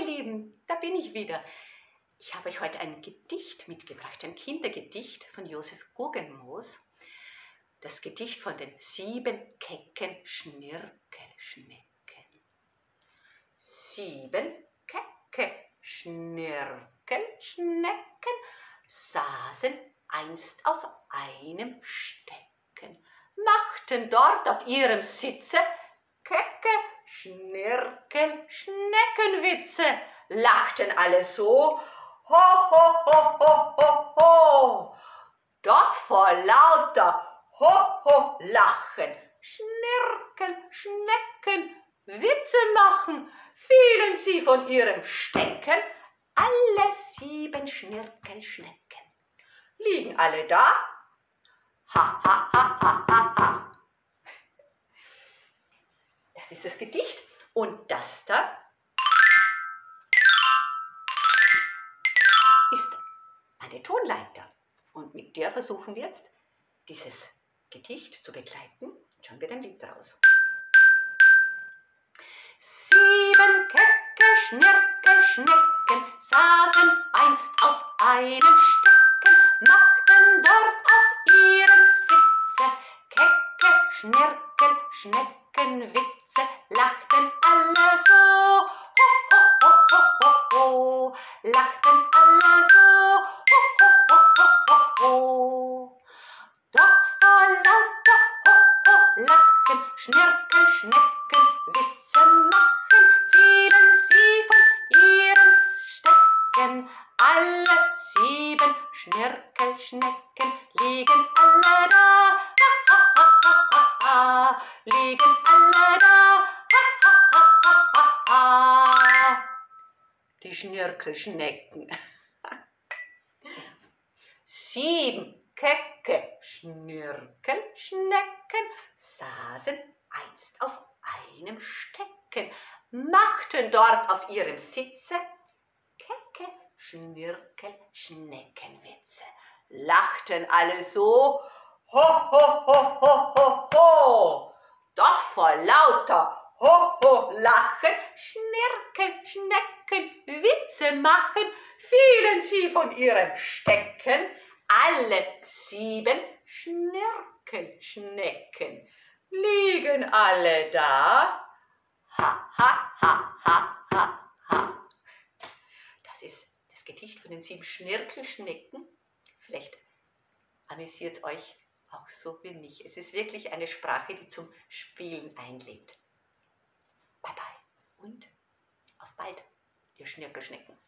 ihr Lieben, da bin ich wieder. Ich habe euch heute ein Gedicht mitgebracht, ein Kindergedicht von Josef Guggenmos. Das Gedicht von den 7 kecken Schnirkelschnecken. 7 kecke Schnirkelschnecken saßen einst auf einem Stecken, machten dort auf ihrem Sitze kecke Schnirkelschneckenwitze, lachten alle so, ho, ho, ho, ho, ho, ho, doch vor lauter ho, ho, lachen, Schnirkelschnecken, Witze machen, fielen sie von ihrem Stecken, alle 7 Schnirkelschnecken. Liegen alle da? Ha, ha, ha, ha, ha, ha. Das ist das Gedicht. Und das da ist eine Tonleiter. Und mit der versuchen wir jetzt, dieses Gedicht zu begleiten. Schauen wir den Lied raus. 7 kecke Schnirkelschnecken saßen einst auf einem Stecken, machten dort auf ihrem Sitze kecke Schnirkelschneckenwitze, lachten alle so, ho, ho, ho, ho, ho, ho, lachten alle so, ho, ho, ho, ho, ho, ho. Doch vor lauter ho, ho, lachen, Schnirkelschneckenwitze machen, fielen sie von ihrem Stecken, alle 7 Schnirkelschnecken liegen alle da, ha, ha, ha, ha, ha, ha, liegen alle da, ha, ha, ha, ha, ha, ha. Die Schnirkelschnecken. 7 kecke Schnirkelschnecken saßen einst auf einem Stecken, machten dort auf ihrem Sitze kecke Schnirkelschneckenwitze, lachten alle so, ho, ho, ho, ho, ho, ho, doch vor lauter ho, ho, lachen, Schnirkelschneckenwitze machen, fielen sie von ihrem Stecken, alle 7 Schnirkelschnecken. Liegen alle da? Ha, ha, ha, ha, ha, ha. Das ist das Gedicht von den 7 Schnirkelschnecken. Vielleicht amüsiert es euch auch so wie mich. Es ist wirklich eine Sprache, die zum Spielen einlädt. Bye bye und auf bald, ihr Schnirkelschnecken.